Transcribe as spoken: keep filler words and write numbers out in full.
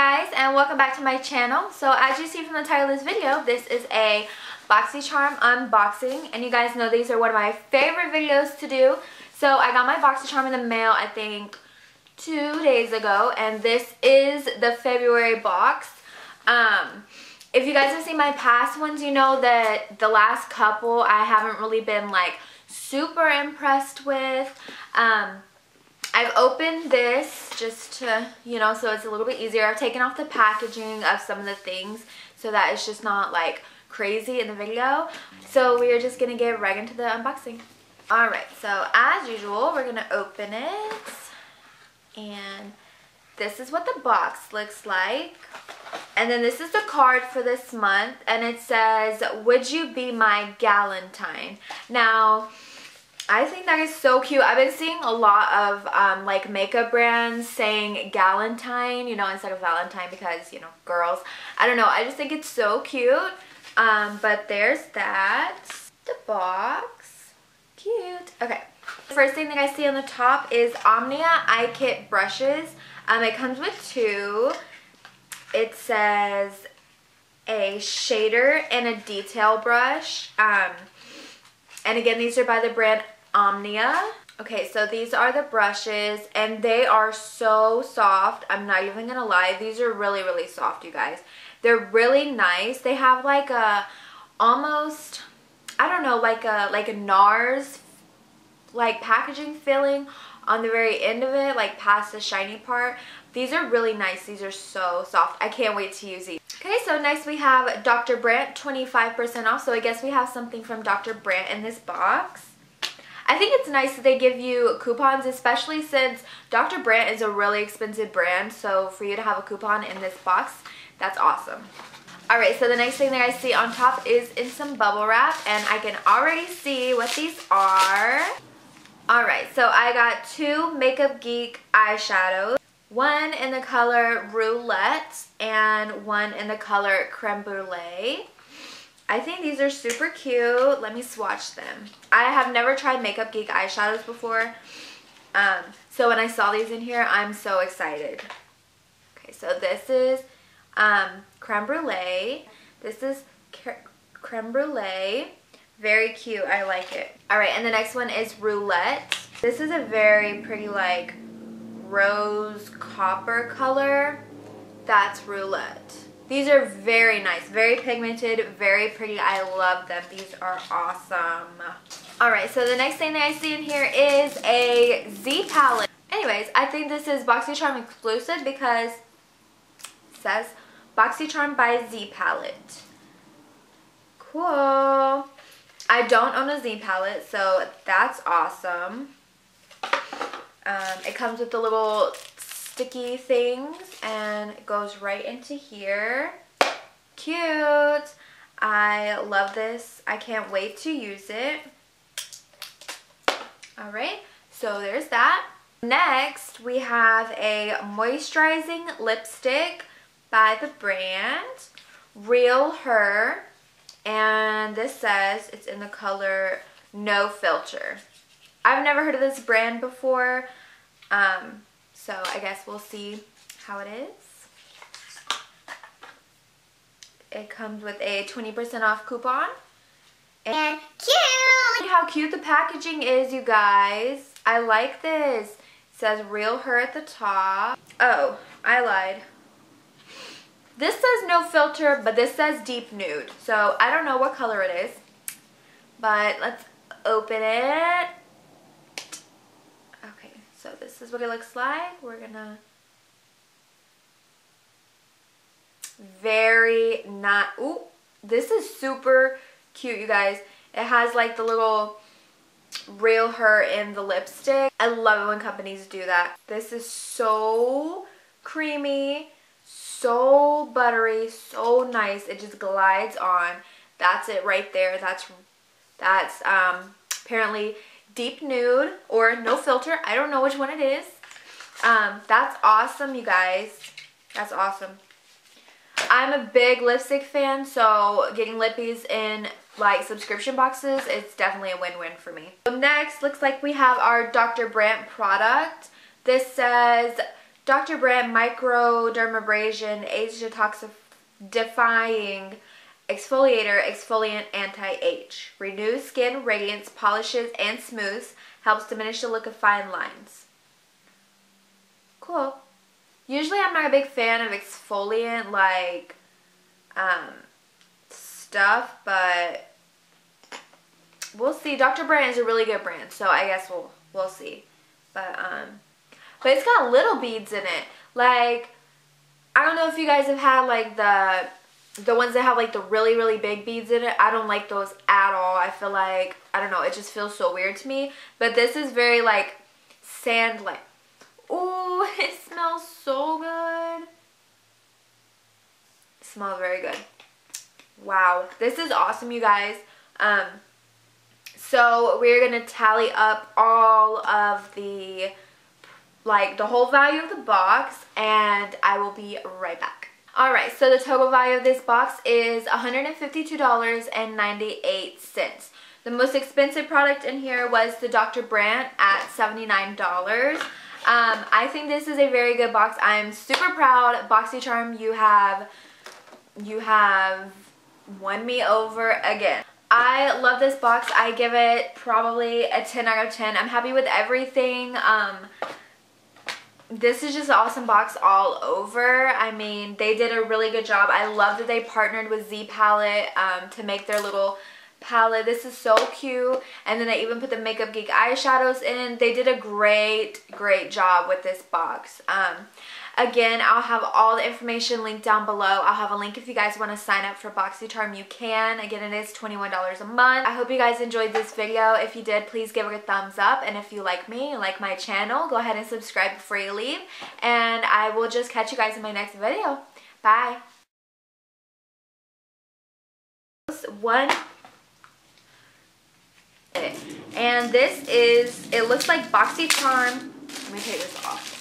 guys, and welcome back to my channel. So as you see from the title of this video, this is a BoxyCharm unboxing, and you guys know these are one of my favorite videos to do. So I got my BoxyCharm in the mail, I think two days ago, and this is the February box. Um, if you guys have seen my past ones, you know that the last couple I haven't really been like super impressed with. Um, I've opened this just to, you know, so it's a little bit easier. I've taken off the packaging of some of the things so that it's just not like crazy in the video. So we are just going to get right into the unboxing. Alright, so as usual, we're going to open it. And this is what the box looks like. And then this is the card for this month. And it says, "Would you be my galentine?" Now, I think that is so cute. I've been seeing a lot of um, like makeup brands saying galentine, you know, instead of Valentine because, you know, girls. I don't know. I just think it's so cute. Um, but there's that. The box. Cute. Okay. The first thing that I see on the top is Omnia Eye Kit brushes. Um, it comes with two. It says a shader and a detail brush. Um, and again, these are by the brand Omnia. Okay, so these are the brushes, and they are so soft. I'm not even gonna lie, these are really really soft, you guys. They're really nice. They have like a almost, I don't know, like a like a NARS like packaging filling on the very end of it, like past the shiny part. These are really nice. These are so soft. I can't wait to use these. Okay, so next we have Doctor Brandt, twenty-five percent off. So I guess we have something from Doctor Brandt in this box. I think it's nice that they give you coupons, especially since Doctor Brandt is a really expensive brand. So for you to have a coupon in this box, that's awesome. Alright, so the next thing that I see on top is in some bubble wrap. And I can already see what these are. Alright, so I got two Makeup Geek eyeshadows. One in the color Roulette and one in the color Creme Brulee. I think these are super cute. Let me swatch them. I have never tried Makeup Geek eyeshadows before. Um, so when I saw these in here, I'm so excited. Okay, so this is um, Creme Brulee. This is Creme Brulee. Very cute. I like it. Alright, and the next one is Roulette. This is a very pretty like rose copper color. That's Roulette. These are very nice, very pigmented, very pretty. I love them. These are awesome. Alright, so the next thing that I see in here is a Z palette. Anyways, I think this is BoxyCharm exclusive because it says BoxyCharm by Z palette. Cool. I don't own a Z palette, so that's awesome. Um, it comes with the little sticky things and it goes right into here. Cute! I love this. I can't wait to use it. Alright, so there's that. Next, we have a moisturizing lipstick by the brand Real Her. And this says it's in the color No Filter. I've never heard of this brand before, um, so I guess we'll see how it is. It comes with a twenty percent off coupon. And cute! Look how cute the packaging is, you guys. I like this. It says Real Her at the top. Oh, I lied. This says No Filter, but this says Deep Nude. So I don't know what color it is, but let's open it. So this is what it looks like. We're gonna... Very not... Ooh, this is super cute, you guys. It has like the little Real Her in the lipstick. I love it when companies do that. This is so creamy, so buttery, so nice. It just glides on. That's it right there. That's, that's um, apparently... Deep Nude or No Filter. I don't know which one it is. Um, that's awesome, you guys. That's awesome. I'm a big lipstick fan, so getting lippies in like subscription boxes, it's definitely a win-win for me. So next, looks like we have our Doctor Brandt product. This says Doctor Brandt Microdermabrasion Age Detoxifying Exfoliator Exfoliant Anti-Age. Renews skin, radiance, polishes, and smooths. Helps diminish the look of fine lines. Cool. Usually I'm not a big fan of exfoliant like um, stuff, but we'll see. Doctor Brandt is a really good brand, so I guess we'll we'll see. But um, but it's got little beads in it. Like, I don't know if you guys have had like the the ones that have like the really really big beads in it. I don't like those at all. I feel like, I don't know, it just feels so weird to me. But this is very like sand like. Ooh, it smells so good. It smells very good. Wow, this is awesome, you guys. Um, so we're gonna tally up all of the like the whole value of the box, and I will be right back. Alright, so the total value of this box is one hundred fifty-two dollars and ninety-eight cents. The most expensive product in here was the Doctor Brandt at seventy-nine dollars. Um, I think this is a very good box. I'm super proud. BoxyCharm, you have, you have won me over again. I love this box. I give it probably a ten out of ten. I'm happy with everything. Um... This is just an awesome box all over. I mean, they did a really good job. I love that they partnered with Z Palette um, to make their little palette. This is so cute. And then they even put the Makeup Geek eyeshadows in. They did a great, great job with this box. Um, again, I'll have all the information linked down below. I'll have a link if you guys want to sign up for BoxyCharm, you can. Again, it is twenty-one dollars a month. I hope you guys enjoyed this video. If you did, please give it a thumbs up. And if you like me, like my channel, go ahead and subscribe before you leave. And I will just catch you guys in my next video. Bye. One. And this is, it looks like BoxyCharm. Let me take this off.